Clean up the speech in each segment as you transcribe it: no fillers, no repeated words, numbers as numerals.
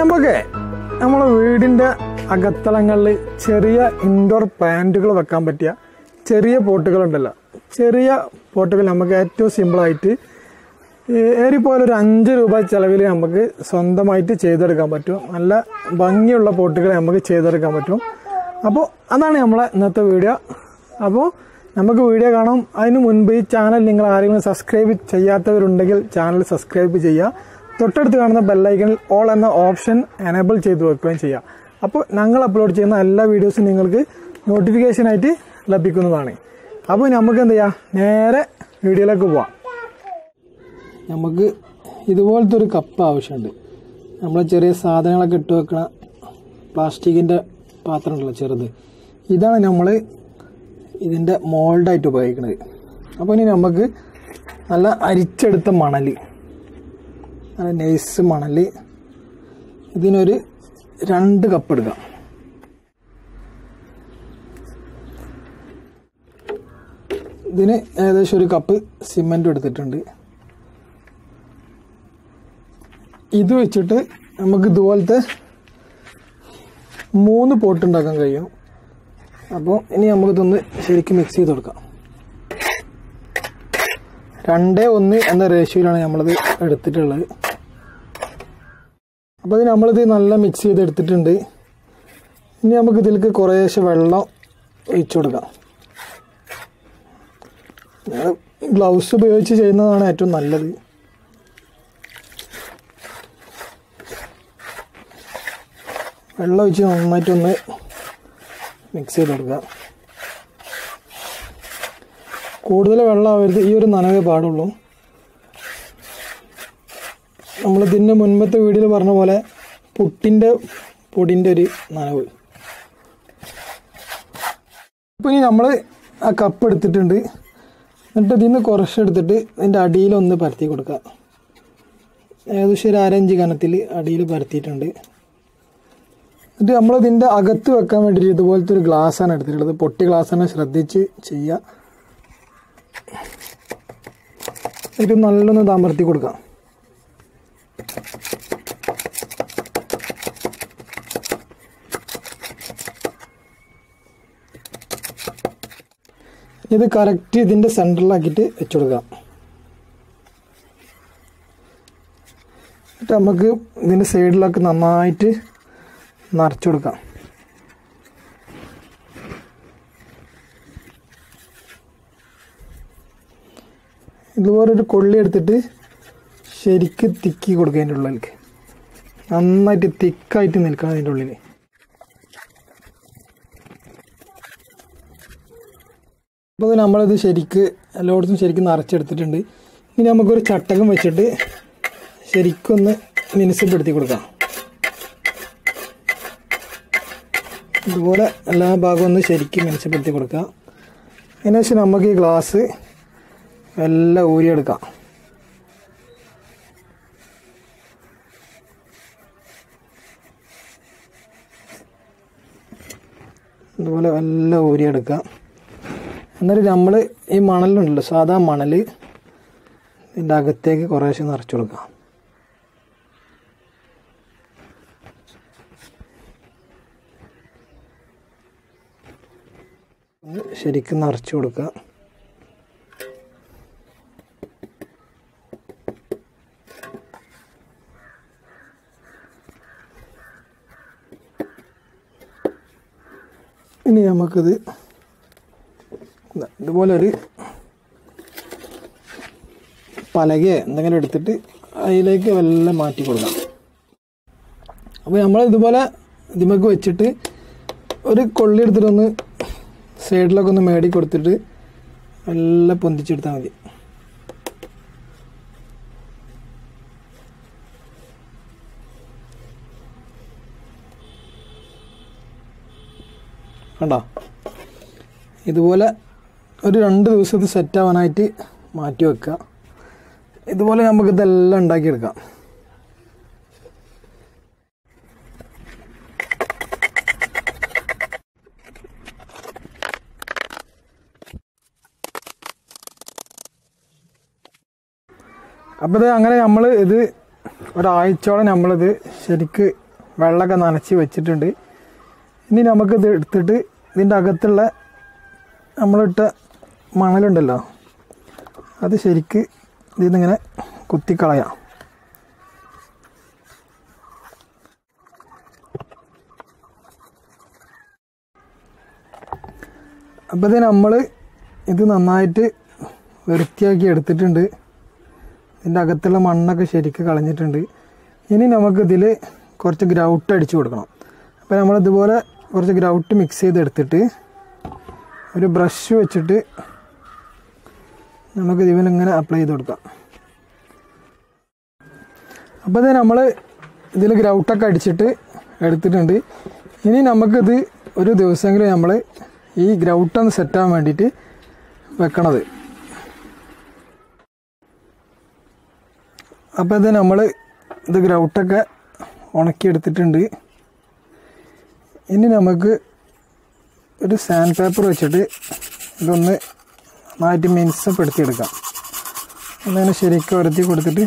നമുക്ക് നമ്മുടെ വീടിൻ്റെ അകത്തളങ്ങളിൽ ചെറിയ ഇൻഡോർ പ്ലാന്റുകൾ വെക്കാൻ പറ്റിയ ചെറിയ പോട്ടുകളുണ്ടല്ലോ. ചെറിയ പോട്ടുകൾ നമുക്ക് ഏറ്റവും സിമ്പിളായിട്ട് ഏറിപ്പോലെ ഒരു 5 രൂപ ചിലവിൽ നമുക്ക് സ്വന്തമായിട്ട് ചെയ്തെടുക്കാൻ പറ്റും. നല്ല ഭംഗിയുള്ള പോട്ടുകൾ നമുക്ക് ചെയ്തെടുക്കാൻ പറ്റും. അപ്പോൾ അതാണ് നമ്മളെ ഇന്നത്തെ വീഡിയോ. അപ്പോൾ നമുക്ക് വീഡിയോ കാണാം. അതിന് മുൻപ് ഈ ചാനൽ നിങ്ങൾ ആരെങ്കിലും സബ്സ്ക്രൈബ് ചെയ്യാത്തവരുണ്ടെങ്കിൽ ചാനൽ സബ്സ്ക്രൈബ് ചെയ്യുക. തൊട്ടടുത്ത് കാണുന്ന ബെല്ലൈക്കണിൽ ഓൾ എന്ന ഓപ്ഷൻ എനേബിൾ ചെയ്ത് വെക്കുകയും ചെയ്യുക. അപ്പോൾ ഞങ്ങൾ അപ്ലോഡ് ചെയ്യുന്ന എല്ലാ വീഡിയോസും നിങ്ങൾക്ക് നോട്ടിഫിക്കേഷനായിട്ട് ലഭിക്കുന്നതാണ്. അപ്പോൾ നമുക്ക് എന്ത് ചെയ്യാം, നേരെ വീഡിയോയിലേക്ക് പോവാം. നമുക്ക് ഇതുപോലത്തെ ഒരു കപ്പ് ആവശ്യമുണ്ട്. നമ്മൾ ചെറിയ സാധനങ്ങളൊക്കെ ഇട്ട് വെക്കണ പ്ലാസ്റ്റിക്കിൻ്റെ പാത്രം ഉണ്ടല്ലോ, ചെറുത്. ഇതാണ് നമ്മൾ ഇതിൻ്റെ മോൾഡായിട്ട് ഉപയോഗിക്കുന്നത്. അപ്പോൾ ഇനി നമുക്ക് നല്ല അരിച്ചെടുത്ത മണൽ, നല്ല നൈസ് മണൽ, ഇതിനൊരു 2 കപ്പ് എടുക്കാം. ഇതിന് ഏകദേശം 1 കപ്പ് സിമെൻറ്റും എടുത്തിട്ടുണ്ട്. ഇത് വെച്ചിട്ട് നമുക്ക് ഇതുപോലത്തെ 3 പോട്ട് ഉണ്ടാക്കാൻ കഴിയും. അപ്പോൾ ഇനി നമുക്കിതൊന്ന് ശരിക്കും മിക്സ് ചെയ്ത് കൊടുക്കാം. 2:1 എന്ന റേഷ്യോയിലാണ് നമ്മളത് എടുത്തിട്ടുള്ളത്. അപ്പോൾ ഇത് നമ്മളിത് നല്ല മിക്സ് ചെയ്തെടുത്തിട്ടുണ്ട്. ഇനി നമുക്ക് ഇതിലേക്ക് കുറേശ്ശെ വെള്ളം ഒഴിച്ചു കൊടുക്കാം. ഗ്ലൗസ് ഉപയോഗിച്ച് ചെയ്യുന്നതാണ് ഏറ്റവും നല്ലത്. വെള്ളം ഒഴിച്ച് നന്നായിട്ടൊന്ന് മിക്സ് ചെയ്ത് കൊടുക്കുക. കൂടുതൽ വെള്ളമാവരുത്, ഈ ഒരു നനവേ പാടുള്ളൂ. നമ്മൾ ഇതിൻ്റെ മുൻപത്തെ വീഡിയോയിൽ പറഞ്ഞ പോലെ പുട്ടിൻ്റെ പൊടിൻ്റെ ഒരു നനവ്. അപ്പോൾ ഇനി നമ്മൾ ആ കപ്പ് എടുത്തിട്ടുണ്ട്. എന്നിട്ട് ഇതിൽ നിന്ന് കുറച്ചെടുത്തിട്ട് ഇതിൻ്റെ അടിയിലൊന്ന് പരത്തി കൊടുക്കുക. ഏകദേശം ഒരു 1/2 ഇഞ്ച് കനത്തിൽ അടിയിൽ പരത്തിയിട്ടുണ്ട്. എന്നിട്ട് നമ്മളിതിൻ്റെ അകത്ത് വെക്കാൻ വേണ്ടിയിട്ട് ഇതുപോലത്തെ ഒരു ഗ്ലാസ്സാണ് എടുത്തിട്ടുള്ളത്. പൊട്ടി ഗ്ലാസ്സാണ്, ശ്രദ്ധിച്ച് ചെയ്യുക. ഇത് നല്ലൊന്ന് താമർത്തി കൊടുക്കാം. ഇത് കറക്റ്റ് ഇതിൻ്റെ സെൻറ്ററിലാക്കിയിട്ട് വെച്ചു കൊടുക്കാം. എന്നിട്ട് നമുക്ക് ഇതിൻ്റെ സൈഡിലൊക്കെ നന്നായിട്ട് നിറച്ചു കൊടുക്കാം. ഇതുപോലൊരു കൊള്ളി എടുത്തിട്ട് ശരിക്ക് തിക്കി കൊടുക്കുക. അതിൻ്റെ ഉള്ളിലേക്ക് നന്നായിട്ട് തിക്കായിട്ട് നിൽക്കണം. അതിൻ്റെ ഉള്ളിൽ അപ്പോൾ നമ്മളിത് ശരിക്ക് എല്ലായിടത്തും ശരിക്കും നിറച്ചെടുത്തിട്ടുണ്ട്. ഇനി നമുക്കൊരു ചട്ടകം വെച്ചിട്ട് ശരിക്കൊന്ന് മിനുസപ്പെടുത്തി കൊടുക്കാം. ഇതുപോലെ എല്ലാ ഭാഗവും ഒന്ന് ശരിക്കും മെച്ചപ്പെടുത്തി കൊടുക്കുക. അതിനുശേഷം നമുക്ക് ഈ ഗ്ലാസ് എല്ലാം ഊരിയെടുക്കാം. ഇതുപോലെ എല്ലാം ഊരിയെടുക്കാം. എന്നിട്ട് നമ്മൾ ഈ മണലുണ്ടല്ലോ, സാധാ മണൽ ഇതിൻ്റെ അകത്തേക്ക് കുറേശ്ശെ നിറച്ചു കൊടുക്കാം. ശരിക്കും നിറച്ചു കൊടുക്കുക. ഇനി നമുക്കിത് ഇതുപോലൊരു പലകയോ എന്തെങ്കിലും എടുത്തിട്ട് അതിലേക്ക് എല്ലാം മാറ്റി കൊടുക്കാം. അപ്പോൾ നമ്മൾ ഇതുപോലെ ഇതിമക്ക് വെച്ചിട്ട് ഒരു കൊള്ളി എടുത്തിട്ടൊന്ന് സൈഡിലൊക്കെ ഒന്ന് മേടി കൊടുത്തിട്ട് എല്ലാം പൊന്തിച്ചെടുത്താൽ മതി. കണ്ടോ, ഇതുപോലെ ഒരു 2 ദിവസത്തെ സെറ്റാവാനായിട്ട് മാറ്റി വെക്കുക. ഇതുപോലെ നമുക്കിതെല്ലാം ഉണ്ടാക്കിയെടുക്കാം. അപ്പോൾ ഇത് അങ്ങനെ നമ്മൾ ഇത് ഒരാഴ്ചയോടെ നമ്മളിത് ശരിക്ക് വെള്ളമൊക്കെ നനച്ച് വെച്ചിട്ടുണ്ട്. ഇനി നമുക്കിത് എടുത്തിട്ട് ഇതിൻ്റെ അകത്തുള്ള നമ്മളിട്ട മണലുണ്ടല്ലോ അത് ശരിക്ക് ഇതിൽ നിന്നിങ്ങനെ കുത്തിക്കളയാം. അപ്പോൾ ഇത് നമ്മൾ ഇത് നന്നായിട്ട് വൃത്തിയാക്കി എടുത്തിട്ടുണ്ട്. ഇതിൻ്റെ അകത്തുള്ള മണ്ണൊക്കെ ശരിക്ക് കളഞ്ഞിട്ടുണ്ട്. ഇനി നമുക്കിതിൽ കുറച്ച് ഗ്രൗട്ട് അടിച്ചു കൊടുക്കണം. അപ്പോൾ നമ്മളിതുപോലെ കുറച്ച് ഗ്രൗട്ട് മിക്സ് ചെയ്തെടുത്തിട്ട് ഒരു ബ്രഷ് വെച്ചിട്ട് നമുക്ക് ഇതിങ്ങനെ അപ്ലൈ ചെയ്ത് കൊടുക്കാം. അപ്പോൾ ഇത് നമ്മൾ ഇതിൽ ഗ്രൗട്ടൊക്കെ അടിച്ചിട്ട് എടുത്തിട്ടുണ്ട്. ഇനി നമുക്കിത് ഒരു ദിവസമെങ്കിലും നമ്മൾ ഈ ഗ്രൗട്ടൊന്ന് സെറ്റാകാൻ വേണ്ടിയിട്ട് വെക്കണത്. അപ്പോൾ ഇത് നമ്മൾ ഇത് ഗ്രൗട്ടൊക്കെ ഉണക്കിയെടുത്തിട്ടുണ്ട്. ഇനി നമുക്ക് ഒരു സാൻഡ് പേപ്പർ വെച്ചിട്ട് ഇതൊന്ന് നന്നായിട്ട് മിനുസപ്പെടുത്തിയെടുക്കാം. അങ്ങനെ ശരിക്കും ഉരത്തി കൊടുത്തിട്ട്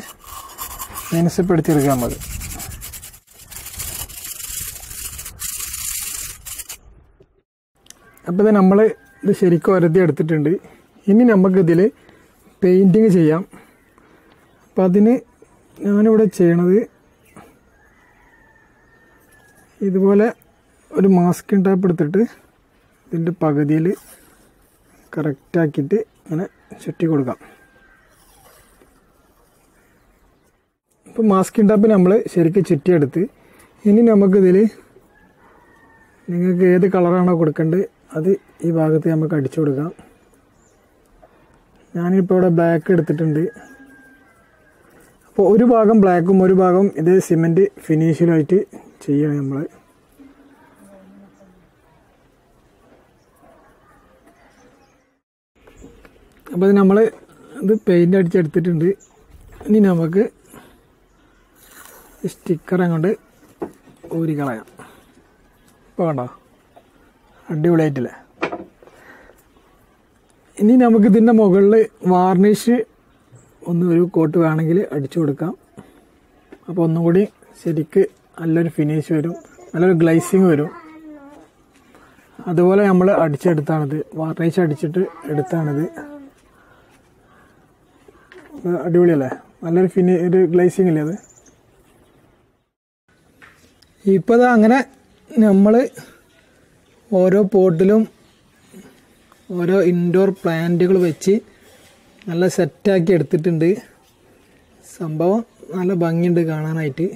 മിനുസപ്പെടുത്തിയെടുക്കാം നമുക്ക്. അപ്പോൾ ഇത് നമ്മൾ ഇത് ശരിക്കും ഉരത്തി എടുത്തിട്ടുണ്ട്. ഇനി നമുക്കിതിൽ പെയിൻറ്റിങ് ചെയ്യാം. അപ്പോൾ അതിന് ഞാനിവിടെ ചെയ്യണത് ഇതുപോലെ ഒരു മാസ്കിങ് ടേപ്പ് എടുത്തിട്ട് ഇതിൻ്റെ പകുതിയിൽ കറക്റ്റാക്കിയിട്ട് അങ്ങനെ ചുറ്റി കൊടുക്കാം. അപ്പോൾ മാസ്കിങ് ടേപ്പ് നമ്മൾ ശരിക്കും ചുറ്റിയെടുത്ത് ഇനി നമുക്കിതിൽ നിങ്ങൾക്ക് ഏത് കളറാണോ കൊടുക്കേണ്ടത് അത് ഈ ഭാഗത്ത് നമുക്ക് അടിച്ചു കൊടുക്കാം. ഞാനിപ്പോൾ ഇവിടെ ബ്ലാക്ക് എടുത്തിട്ടുണ്ട്. അപ്പോൾ ഒരു ഭാഗം ബ്ലാക്കും ഒരു ഭാഗം ഇതേ സിമെൻറ്റ് ഫിനിഷിലായിട്ട് ചെയ്യണം നമ്മൾ. അപ്പോൾ ഇത് നമ്മൾ ഇത് പെയിൻ്റ് അടിച്ചെടുത്തിട്ടുണ്ട്. ഇനി നമുക്ക് സ്റ്റിക്കർ അങ്ങോട്ട് ഊരി കളയാം. ഇപ്പോൾ കണ്ടോ അടിപൊളിയായിട്ടില്ലേ. ഇനി നമുക്ക് ഇതിൻ്റെ മുകളിൽ വാർണിഷ് ഒന്ന് ഒരു കോട്ട് വേണമെങ്കിൽ അടിച്ചു കൊടുക്കാം. അപ്പോൾ ഒന്നും കൂടി ശരിക്ക് നല്ലൊരു ഫിനിഷ് വരും, നല്ലൊരു ഗ്ലൈസിങ് വരും. അതുപോലെ നമ്മൾ അടിച്ചെടുത്താണിത്, വാർണിഷ് അടിച്ചിട്ട് എടുത്താണിത്. അടിപൊളിയല്ലേ, നല്ലൊരു ഒരു ഗ്ലൈസിങ് അല്ലേ അത്. ഇപ്പോൾ ഇത് അങ്ങനെ നമ്മൾ ഓരോ പോട്ടിലും ഓരോ ഇൻഡോർ പ്ലാന്റുകൾ വെച്ച് നല്ല സെറ്റാക്കി എടുത്തിട്ടുണ്ട്. സംഭവം നല്ല ഭംഗിയുണ്ട് കാണാനായിട്ട്.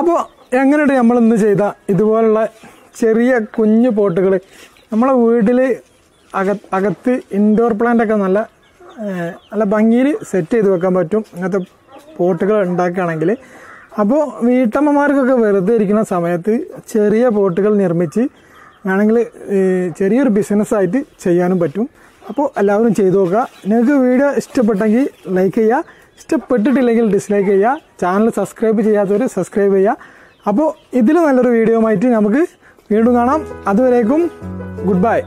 അപ്പോൾ എങ്ങനെയാണ് നമ്മൾ ഇന്ന് ചെയ്ത ഇതുപോലുള്ള ചെറിയ കുഞ്ഞു പോട്ടുകൾ നമ്മളെ വീട്ടിൽ അകത്ത് ഇൻഡോർ പ്ലാന്റൊക്കെ നല്ല ഭംഗിയിൽ സെറ്റ് ചെയ്ത് വെക്കാൻ പറ്റും ഇങ്ങനത്തെ പോട്ടുകൾ ഉണ്ടാക്കുകയാണെങ്കിൽ. അപ്പോൾ വീട്ടമ്മമാർക്കൊക്കെ വെറുതെ ഇരിക്കുന്ന സമയത്ത് ചെറിയ പോട്ടുകൾ നിർമ്മിച്ച് ആണെങ്കിൽ ചെറിയൊരു ബിസിനസ്സായിട്ട് ചെയ്യാനും പറ്റും. അപ്പോൾ എല്ലാവരും ചെയ്തു നോക്കുക. നിങ്ങൾക്ക് വീഡിയോ ഇഷ്ടപ്പെട്ടെങ്കിൽ ലൈക്ക് ചെയ്യുക, ഇഷ്ടപ്പെട്ടിട്ടില്ലെങ്കിൽ ഡിസ്ലൈക്ക് ചെയ്യുക. ചാനൽ സബ്സ്ക്രൈബ് ചെയ്യാത്തവർ സബ്സ്ക്രൈബ് ചെയ്യുക. അപ്പോൾ ഇതിൽ നല്ലൊരു വീഡിയോ ആയിട്ട് നമുക്ക് വീണ്ടും കാണാം. അതുവരേക്കും ഗുഡ് ബൈ.